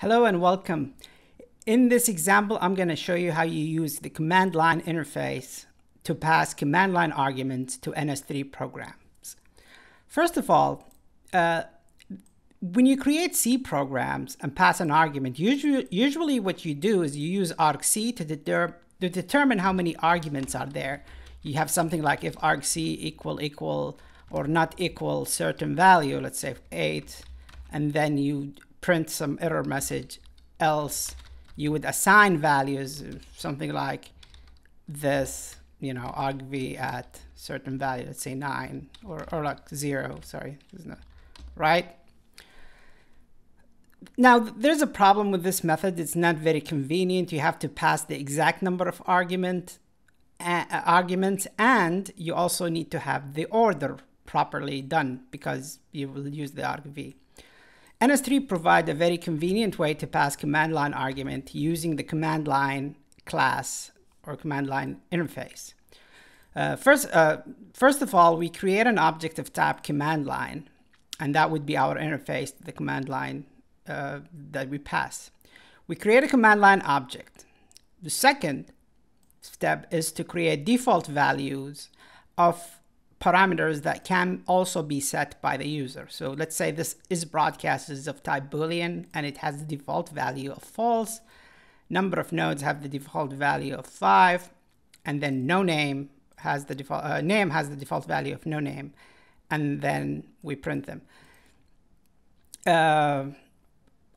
Hello and welcome. In this example, I'm going to show you how you use the command line interface to pass command line arguments to NS3 programs. First of all, when you create C programs and pass an argument, usually what you do is you use argc to determine how many arguments are there. You have something like if argc equal or not equal certain value, let's say 8, and then you print some error message, else you would assign values, something like this, you know, argv at certain value, let's say 9 or like 0, sorry, isn't it? Right? Now, there's a problem with this method. It's not very convenient. You have to pass the exact number of arguments, and you also need to have the order properly done because you will use the argv. NS3 provides a very convenient way to pass command line argument using the command line class or command line interface. First of all, we create an object of type command line, and that would be our interface to the command line that we pass. We create a command line object. The second step is to create default values of parameters that can also be set by the user. So let's say this isBroadcast is of type Boolean and it has the default value of false. Number of nodes have the default value of 5, and then no name has the default name has the default value of no name, and then we print them.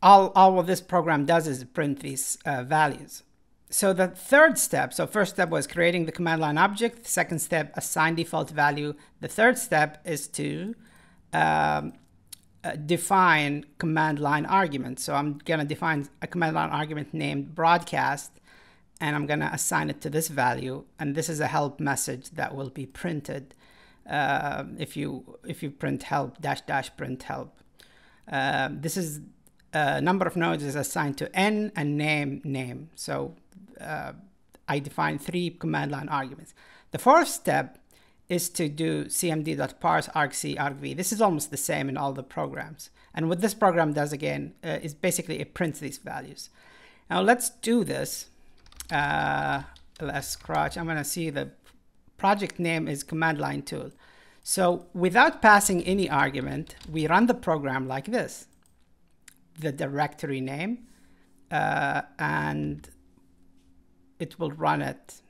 All of this program does is print these values. So the third step, so first step was creating the command line object. The second step, assign default value. The third step is to define command line argument. So I'm going to define a command line argument named broadcast, and I'm going to assign it to this value. And this is a help message that will be printed if you print help -- print help. This is number of nodes is assigned to n and name. So I define 3 command line arguments. The fourth step is to do cmd.parse argc argv. This is almost the same in all the programs. And what this program does again is basically it prints these values. Now let's do this. Let's scratch. I'm going to see the project name is command line tool. So without passing any argument, we run the program like this. The directory name, and it will run it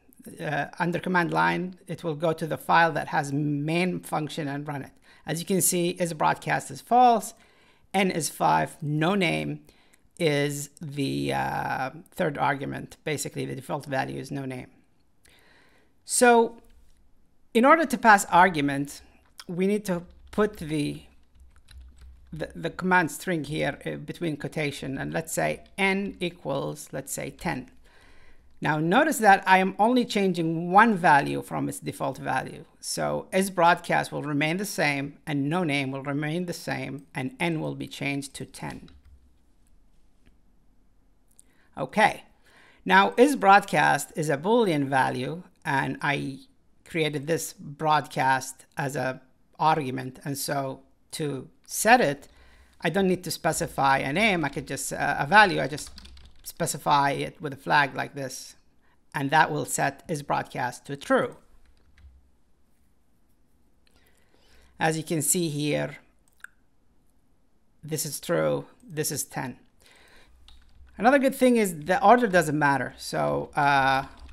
under command line. It will go to the file that has main function and run it. As you can see, isBroadcast is false, n is 5, no name is the third argument. Basically, the default value is no name. So in order to pass arguments, we need to put the command string here between quotation, and let's say n equals, let's say 10. Now notice that I am only changing one value from its default value. So isBroadcast will remain the same, and no name will remain the same, and n will be changed to 10. Okay. Now isBroadcast is a Boolean value, and I created this broadcast as an argument, and so to set it, I don't need to specify a name. I could just a value. I just specify it with a flag like this, and that will set isBroadcast to true. As you can see here, this is true. This is 10. Another good thing is the order doesn't matter. So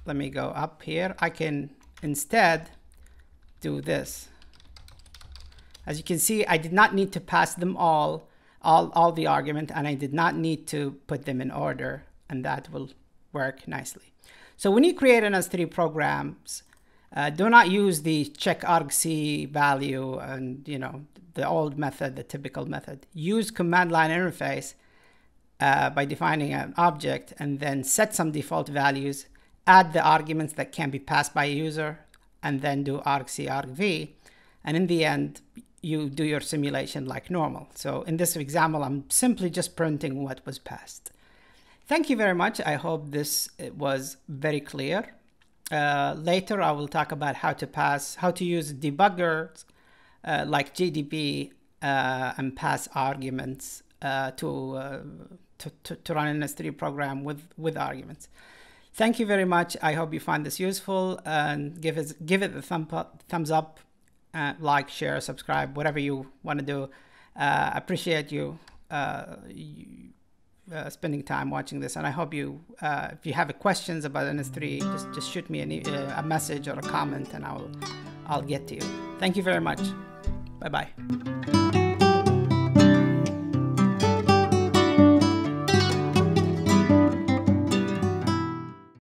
let me go up here. I can instead do this. As you can see, I did not need to pass them all the argument, and I did not need to put them in order, and that will work nicely. So when you create NS3 programs, do not use the check argc value and, you know, the old method, the typical method. Use command line interface by defining an object and then set some default values, add the arguments that can be passed by a user, and then do argc argv. And in the end, you do your simulation like normal. So in this example, I'm simply just printing what was passed. Thank you very much. I hope this was very clear. Later, I will talk about how to use debuggers like GDB and pass arguments to run an ns3 program with arguments. Thank you very much. I hope you find this useful, and give it a thumbs up, like, share, subscribe, whatever you want to do. Appreciate you, spending time watching this, and I hope you, if you have questions about ns3, just shoot me a message or a comment, and I'll get to you. Thank you very much. Bye bye.